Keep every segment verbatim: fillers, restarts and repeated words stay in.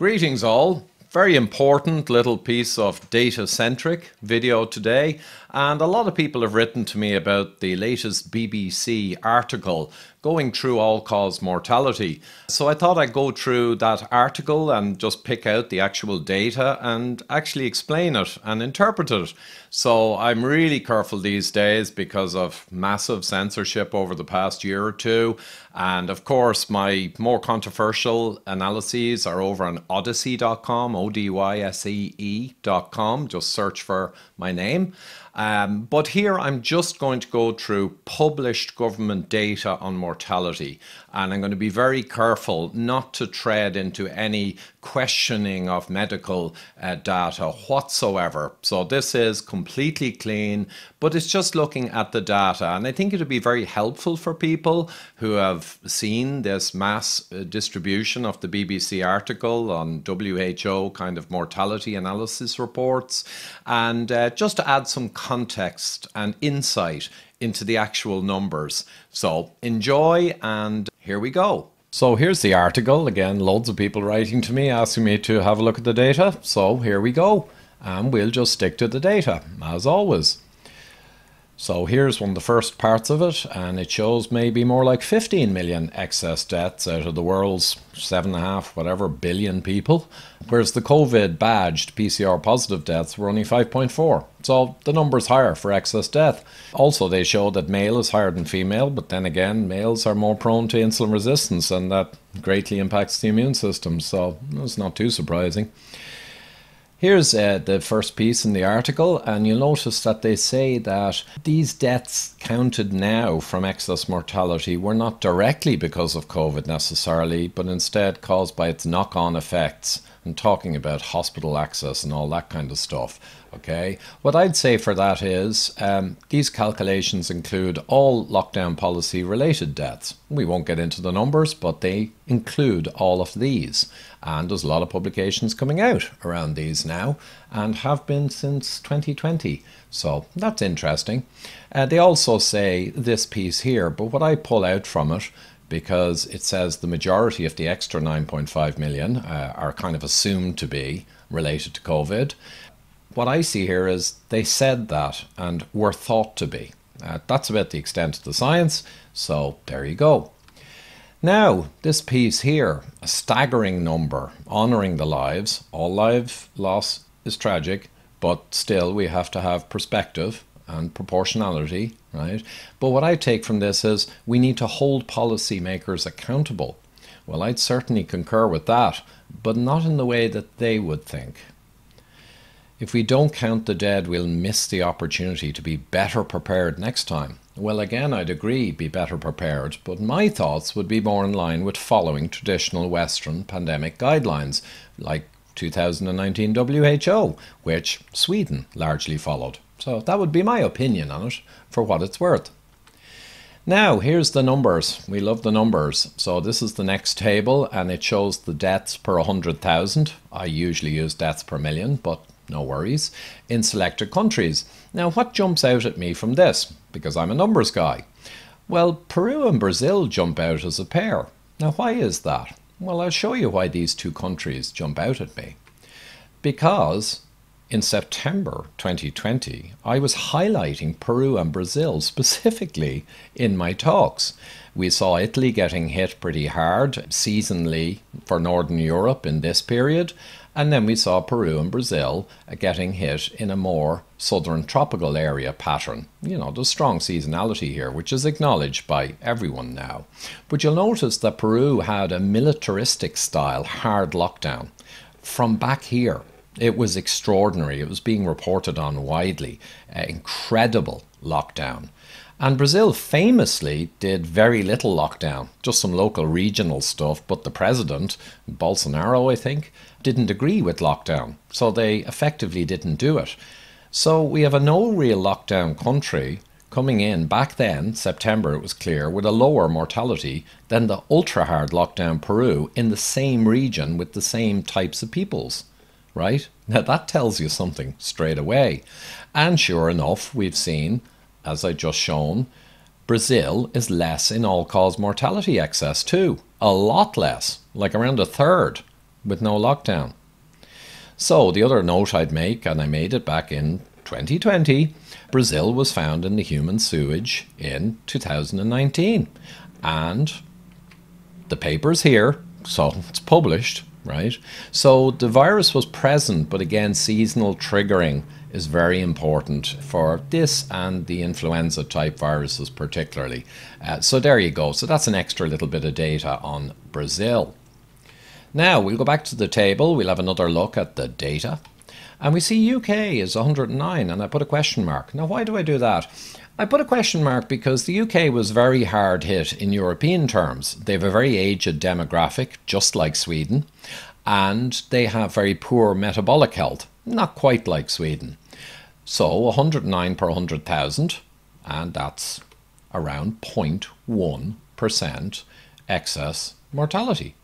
Greetings all. Very important little piece of data-centric video today, and a lot of people have written to me about the latest B B C article going through all-cause mortality. So I thought I'd go through that article and just pick out the actual data and actually explain it and interpret it. So I'm really careful these days because of massive censorship over the past year or two, and of course my more controversial analyses are over on odysee dot com. O D Y S E E dot com, just search for my name. Um, but here I'm just going to go through published government data on mortality, and I'm going to be very careful not to tread into any questioning of medical uh, data whatsoever. So this is completely clean, but it's just looking at the data, and I think it'll be very helpful for people who have seen this mass distribution of the B B C article on W H O kind of mortality analysis reports, and uh, just to add some context and insight into the actual numbers. So enjoy, and here we go. So here's the article. Again, loads of people writing to me asking me to have a look at the data. So here we go, and we'll just stick to the data as always. So here's one of the first parts of it, and it shows maybe more like fifteen million excess deaths out of the world's seven and a half, whatever, billion people. Whereas the COVID badged P C R positive deaths were only five point four. So the number's higher for excess death. Also, they show that male is higher than female, but then again, males are more prone to insulin resistance, and that greatly impacts the immune system. So it's not too surprising. Here's uh, the first piece in the article, and you'll notice that they say that these deaths counted now from excess mortality were not directly because of COVID necessarily, but instead caused by its knock-on effects, and talking about hospital access and all that kind of stuff. Okay, what I'd say for that is um, these calculations include all lockdown policy related deaths. We won't get into the numbers, but they include all of these, and there's a lot of publications coming out around these now and have been since twenty twenty, so that's interesting. Uh, they also say this piece here, but what I pull out from it, because it says the majority of the extra nine point five million uh, are kind of assumed to be related to COVID. What I see here is they said that and were thought to be. Uh, that's about the extent of the science, so there you go. Now, this piece here, a staggering number, honouring the lives. All life loss is tragic, but still we have to have perspective and proportionality, right? But what I take from this is we need to hold policymakers accountable. Well, I'd certainly concur with that, but not in the way that they would think. If we don't count the dead, we'll miss the opportunity to be better prepared next time. Well, again, I'd agree, be better prepared, but my thoughts would be more in line with following traditional Western pandemic guidelines, like two thousand nineteen W H O, which Sweden largely followed. So that would be my opinion on it, for what it's worth. Now, here's the numbers. We love the numbers. So this is the next table, and it shows the deaths per one hundred thousand. I usually use deaths per million, but no worries, in selected countries. Now, what jumps out at me from this, because I'm a numbers guy? Well, Peru and Brazil jump out as a pair. Now, why is that? Well, I'll show you why these two countries jump out at me. Because in September twenty twenty, I was highlighting Peru and Brazil specifically in my talks. We saw Italy getting hit pretty hard seasonally for Northern Europe in this period. And then we saw Peru and Brazil getting hit in a more southern tropical area pattern. You know, there's strong seasonality here, which is acknowledged by everyone now. But you'll notice that Peru had a militaristic style hard lockdown from back here. It was extraordinary. It was being reported on widely. Uh, incredible lockdown. And Brazil famously did very little lockdown, just some local regional stuff, but the president, Bolsonaro, I think, didn't agree with lockdown, so they effectively didn't do it. So we have a no real lockdown country coming in back then, September it was clear, with a lower mortality than the ultra hard lockdown Peru in the same region with the same types of peoples. Right? Now that tells you something straight away. And sure enough, we've seen, as I just shown, Brazil is less in all-cause mortality excess too. A lot less, like around a third with no lockdown. So the other note I'd make, and I made it back in twenty twenty, Brazil was found in the human sewage in two thousand nineteen. And the paper's here, so it's published, right? So the virus was present, but again, seasonal triggering is very important for this and the influenza type viruses particularly. Uh, so there you go. So that's an extra little bit of data on Brazil. Now we'll go back to the table, we'll have another look at the data, and we see U K is one hundred and nine, and I put a question mark. Now why do I do that? I put a question mark because the U K was very hard hit in European terms. They have a very aged demographic, just like Sweden, and they have very poor metabolic health, not quite like Sweden. So one hundred and nine per one hundred thousand, and that's around zero point one percent excess mortality.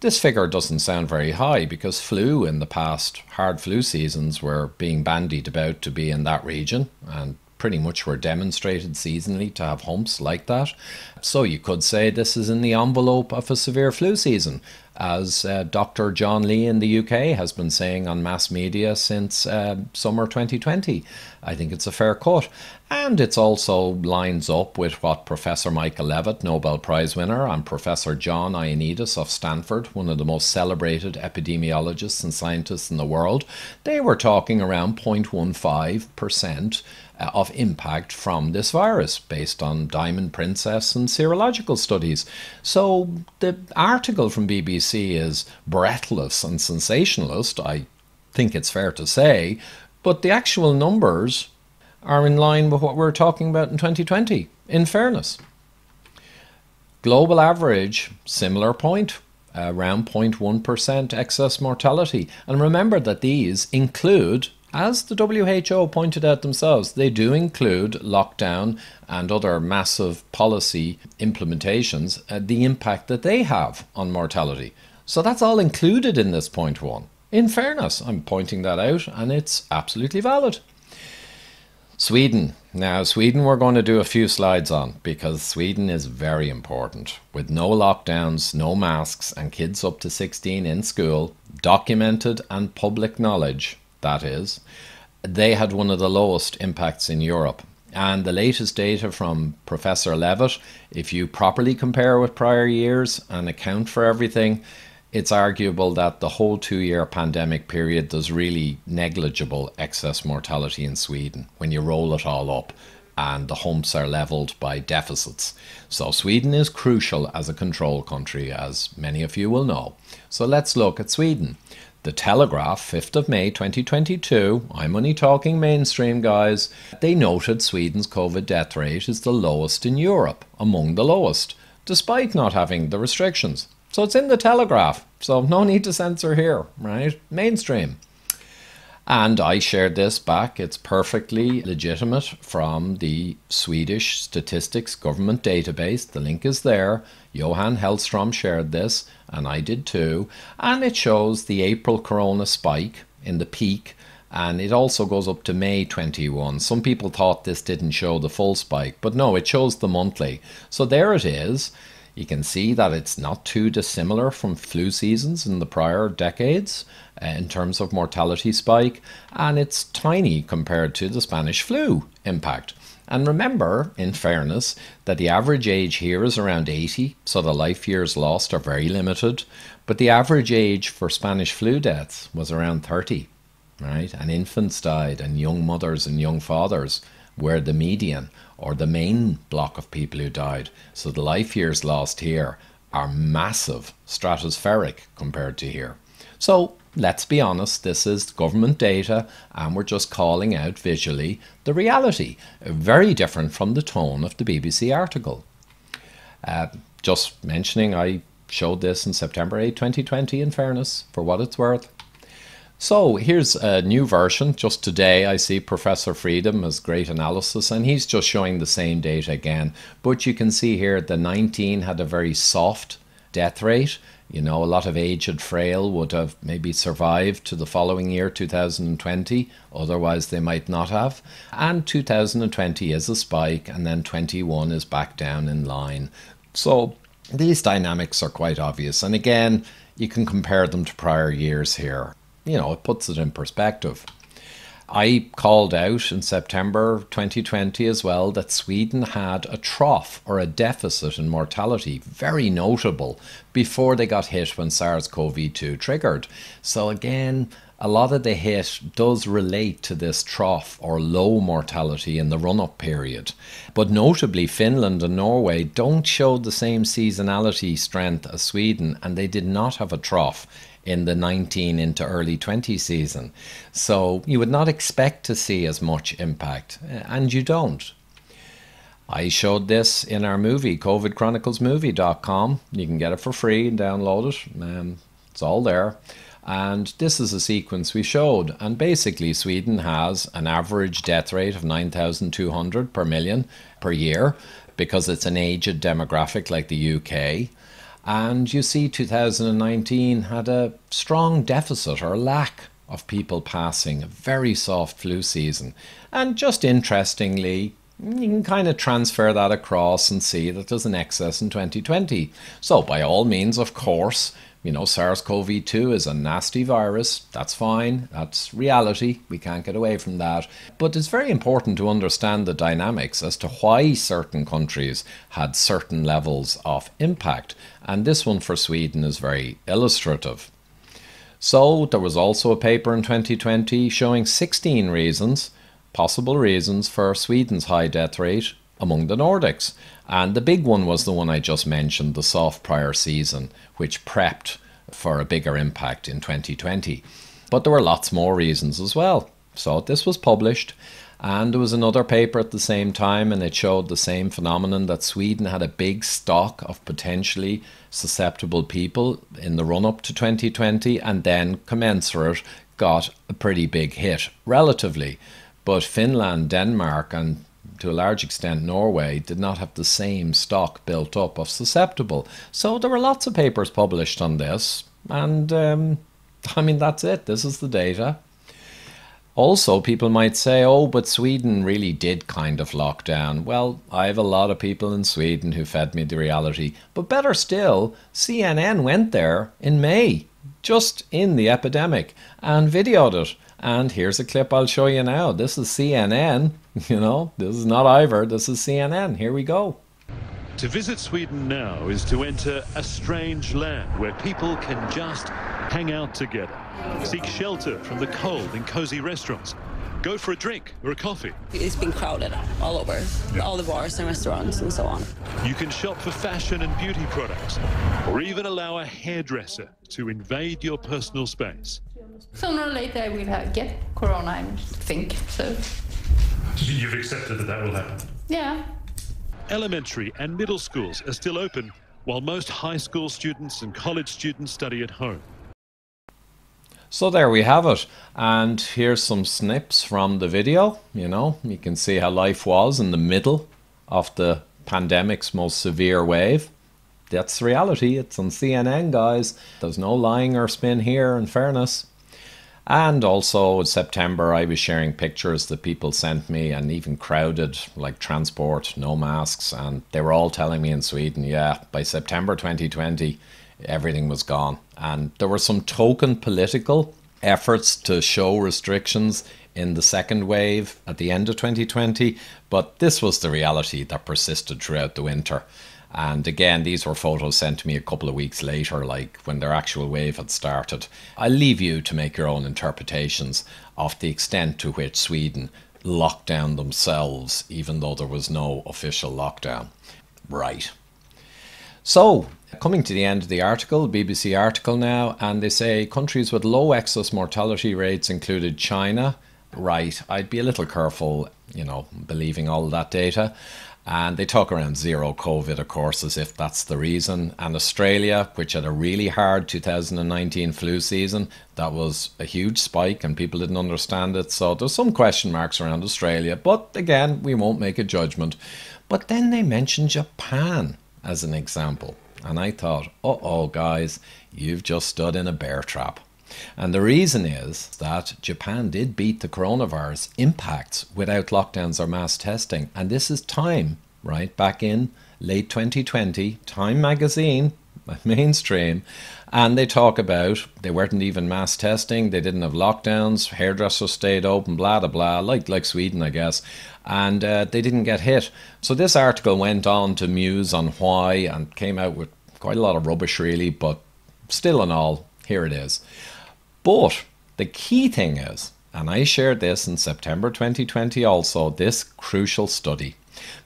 This figure doesn't sound very high because flu in the past, hard flu seasons, were being bandied about to be in that region and pretty much were demonstrated seasonally to have humps like that. So you could say this is in the envelope of a severe flu season, as uh, Doctor John Lee in the U K has been saying on mass media since uh, summer twenty twenty. I think it's a fair cut. And it's also lines up with what Professor Michael Levitt, Nobel Prize winner, and Professor John Ioannidis of Stanford, one of the most celebrated epidemiologists and scientists in the world, they were talking around zero point one five percent of impact from this virus based on Diamond Princess and serological studies. So the article from B B C is breathless and sensationalist, I think it's fair to say, but the actual numbers are in line with what we're talking about in twenty twenty, in fairness. Global average, similar point, around zero point one percent excess mortality. And remember that these include, as the W H O pointed out themselves, they do include lockdown and other massive policy implementations, uh, the impact that they have on mortality. So that's all included in this point one. In fairness, I'm pointing that out, and it's absolutely valid. Sweden. Now, Sweden we're going to do a few slides on because Sweden is very important. With no lockdowns, no masks, and kids up to sixteen in school, documented and public knowledge, that is, they had one of the lowest impacts in Europe. And the latest data from Professor Levitt, if you properly compare with prior years and account for everything, it's arguable that the whole two-year pandemic period there's really negligible excess mortality in Sweden when you roll it all up, and the humps are leveled by deficits. So Sweden is crucial as a control country, as many of you will know. So let's look at Sweden. The Telegraph, fifth of May twenty twenty-two, I'm only talking mainstream guys, they noted Sweden's COVID death rate is the lowest in Europe, among the lowest, despite not having the restrictions. So it's in the Telegraph, so no need to censor here, right? Mainstream. And I shared this back, it's perfectly legitimate, from the Swedish Statistics Government Database. The link is there. Johan Hellstrom shared this, and I did too. And it shows the April corona spike in the peak, and it also goes up to May twenty-one. Some people thought this didn't show the full spike, but no, it shows the monthly. So there it is. You can see that it's not too dissimilar from flu seasons in the prior decades uh, in terms of mortality spike, and it's tiny compared to the Spanish flu impact. And remember, in fairness, that the average age here is around eighty, so the life years lost are very limited, but the average age for Spanish flu deaths was around thirty, right? And infants died, and young mothers and young fathers were the median, or the main block of people who died. So the life years lost here are massive, stratospheric compared to here. So let's be honest, this is government data, and we're just calling out visually the reality, very different from the tone of the B B C article. Uh, just mentioning, I showed this in September eighth, twenty twenty, in fairness, for what it's worth. So here's a new version. Just today I see Professor Freedom has great analysis, and he's just showing the same data again. But you can see here the nineteen had a very soft death rate. You know, a lot of aged frail would have maybe survived to the following year, two thousand twenty, otherwise they might not have. And two thousand twenty is a spike, and then twenty-one is back down in line. So these dynamics are quite obvious. And again, You can compare them to prior years here. You know, it puts it in perspective. I called out in September twenty twenty as well that Sweden had a trough or a deficit in mortality, very notable, before they got hit when SARS CoV two triggered. So again, a lot of the hit does relate to this trough or low mortality in the run-up period. But notably, Finland and Norway don't show the same seasonality strength as Sweden, and they did not have a trough in the nineteen into early twenty season. So you would not expect to see as much impact, and you don't. I showed this in our movie, Covid Chronicles movie dot com. You can get it for free and download it. Um, it's all there. And this is a sequence we showed. And basically, Sweden has an average death rate of nine thousand two hundred per million per year, because it's an aged demographic like the U K. And you see two thousand nineteen had a strong deficit or lack of people passing, a very soft flu season. And just interestingly, you can kind of transfer that across and see that there's an excess in twenty twenty. So by all means, of course, you know, SARS CoV two is a nasty virus. That's fine. That's reality. We can't get away from that. But it's very important to understand the dynamics as to why certain countries had certain levels of impact. And this one for Sweden is very illustrative. So there was also a paper in twenty twenty showing sixteen reasons, possible reasons for Sweden's high death rate among the Nordics. And the big one was the one I just mentioned, the soft prior season, which prepped for a bigger impact in twenty twenty. But there were lots more reasons as well. So this was published, and there was another paper at the same time, and it showed the same phenomenon, that Sweden had a big stock of potentially susceptible people in the run-up to twenty twenty, and then commensurate got a pretty big hit, relatively. But Finland, Denmark, and to a large extent Norway did not have the same stock built up of susceptible. So there were lots of papers published on this, and um, I mean, that's it. This is the data. Also, people might say, oh, but Sweden really did kind of lock down. Well, I have a lot of people in Sweden who fed me the reality. But better still, C N N went there in May, just in the epidemic, and videoed it. And here's a clip I'll show you now. This is C N N, you know, this is not Ivor, this is C N N. Here we go. To visit Sweden now is to enter a strange land where people can just hang out together, seek shelter from the cold in cozy restaurants, go for a drink or a coffee. It's been crowded all over, all the bars and restaurants and so on. You can shop for fashion and beauty products, or even allow a hairdresser to invade your personal space. Sooner or later I will have, get corona, I think, so. You've accepted that that will happen? Yeah. Elementary and middle schools are still open, while most high school students and college students study at home. So there we have it. And here's some snips from the video. You know, you can see how life was in the middle of the pandemic's most severe wave. That's reality. It's on C N N, guys. There's no lying or spin here, in fairness. And also in September, I was sharing pictures that people sent me, and even crowded, like transport, no masks. And they were all telling me in Sweden, yeah, by September twenty twenty, everything was gone. And there were some token political efforts to show restrictions in the second wave at the end of twenty twenty. But this was the reality that persisted throughout the winter. And again, these were photos sent to me a couple of weeks later, like when their actual wave had started. I'll leave you to make your own interpretations of the extent to which Sweden locked down themselves, even though there was no official lockdown. Right. So, coming to the end of the article, B B C article now, and they say countries with low excess mortality rates included China. Right, I'd be a little careful, you know, believing all that data. And they talk around zero COVID, of course, as if that's the reason. And Australia, which had a really hard two thousand nineteen flu season, that was a huge spike and people didn't understand it. So there's some question marks around Australia, but again, we won't make a judgment. But then they mention Japan as an example. And I thought, uh-oh, guys, you've just stood in a bear trap. And the reason is that Japan did beat the coronavirus impacts without lockdowns or mass testing. And this is Time, right? Back in late twenty twenty, Time magazine, mainstream, and they talk about they weren't even mass testing, they didn't have lockdowns, hairdressers stayed open, blah, blah, blah, like, like Sweden, I guess, and uh, they didn't get hit. So this article went on to muse on why and came out with quite a lot of rubbish, really, but still in all, here it is. But the key thing is, and I shared this in September twenty twenty also, this crucial study.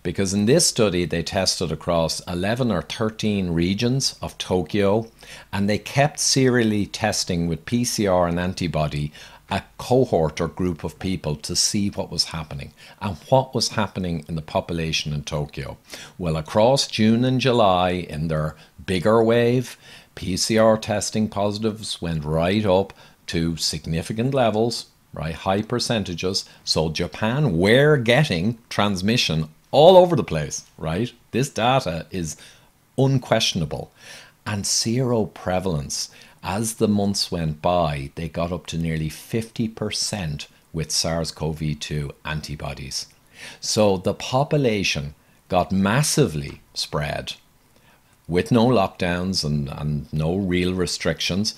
Because in this study, they tested across eleven or thirteen regions of Tokyo, and they kept serially testing with P C R and antibody a cohort or group of people to see what was happening. And what was happening in the population in Tokyo? Well, across June and July, in their bigger wave, P C R testing positives went right up to significant levels, right, high percentages. So Japan, we're getting transmission all over the place, right? This data is unquestionable. And zero prevalence. As the months went by, they got up to nearly fifty percent with SARS CoV two antibodies. So the population got massively spread with no lockdowns and, and no real restrictions.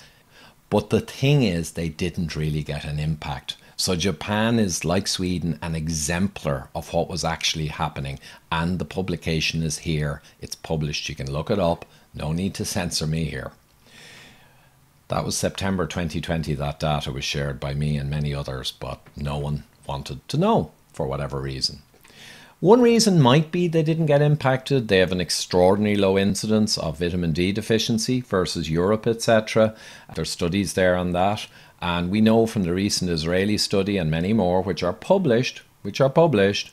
But the thing is, they didn't really get an impact. So Japan is, like Sweden, an exemplar of what was actually happening. And the publication is here. It's published. You can look it up. No need to censor me here. That was September twenty twenty. That data was shared by me and many others, but no one wanted to know for whatever reason. One reason might be they didn't get impacted. They have an extraordinarily low incidence of vitamin D deficiency versus Europe, et cetera. There's studies there on that. And we know from the recent Israeli study and many more, which are published, which are published,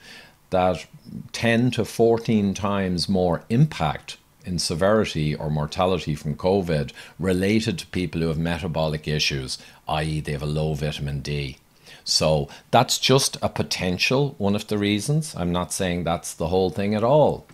that ten to fourteen times more impact in severity or mortality from COVID related to people who have metabolic issues, that is they have a low vitamin D. So that's just a potential one of the reasons. I'm not saying that's the whole thing at all.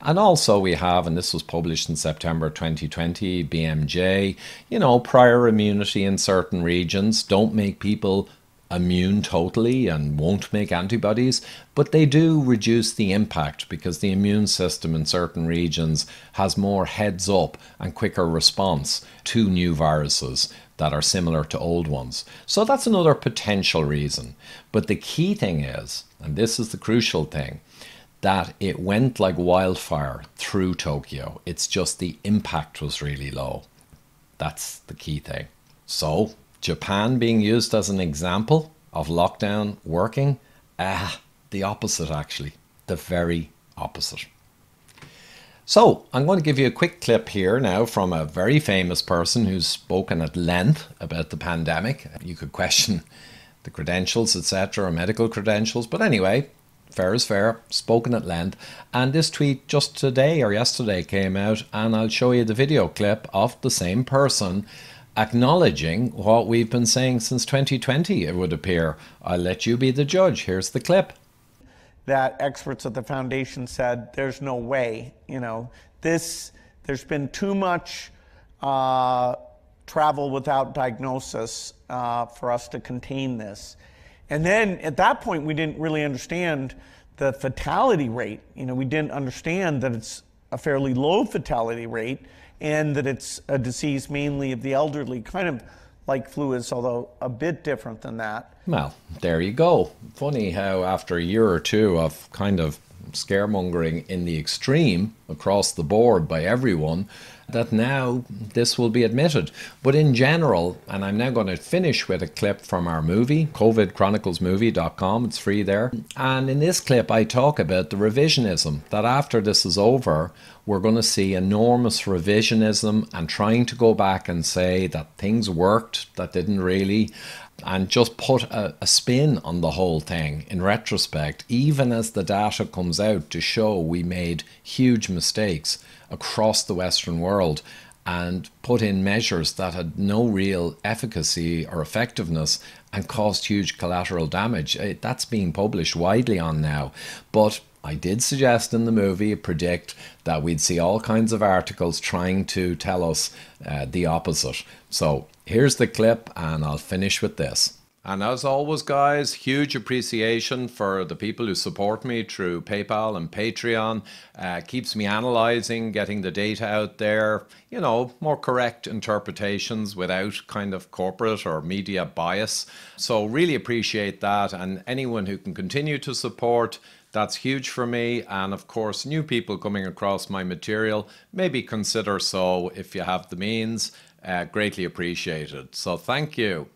And also we have, and this was published in September twenty twenty, B M J, you know, prior immunity in certain regions don't make people immune totally and won't make antibodies, but they do reduce the impact because the immune system in certain regions has more heads up and quicker response to new viruses that are similar to old ones. So that's another potential reason. But the key thing is, and this is the crucial thing, that it went like wildfire through Tokyo. It's just the impact was really low. That's the key thing. So Japan being used as an example of lockdown working, ah, the opposite actually, the very opposite. So I'm going to give you a quick clip here now from a very famous person who's spoken at length about the pandemic. You could question the credentials, et cetera, or medical credentials, but anyway, fair is fair, spoken at length. And this tweet just today or yesterday came out, and I'll show you the video clip of the same person acknowledging what we've been saying since twenty twenty, it would appear. I'll let you be the judge. Here's the clip. That experts at the foundation said, there's no way, you know, this, there's been too much uh, travel without diagnosis uh, for us to contain this. And then at that point, we didn't really understand the fatality rate. You know, we didn't understand that it's a fairly low fatality rate, and that it's a disease mainly of the elderly, kind of like flu is, although a bit different than that. Well, there you go. Funny how after a year or two of kind of scaremongering in the extreme across the board by everyone, that now this will be admitted. But in general, and I'm now going to finish with a clip from our movie, Covid Chronicles movie dot com, it's free there. And in this clip, I talk about the revisionism, that after this is over, we're going to see enormous revisionism and trying to go back and say that things worked, that didn't really, and just put a, a spin on the whole thing in retrospect, even as the data comes out to show we made huge mistakes across the Western world and put in measures that had no real efficacy or effectiveness and caused huge collateral damage. It, that's being published widely on now. But I did suggest in the movie, predict that we'd see all kinds of articles trying to tell us uh, the opposite. So here's the clip, and I'll finish with this. And as always, guys, huge appreciation for the people who support me through PayPal and Patreon. Uh, keeps me analyzing, getting the data out there, you know, more correct interpretations without kind of corporate or media bias. So really appreciate that. And anyone who can continue to support, that's huge for me. And of course, new people coming across my material, maybe consider so if you have the means. Uh, greatly appreciated. So thank you.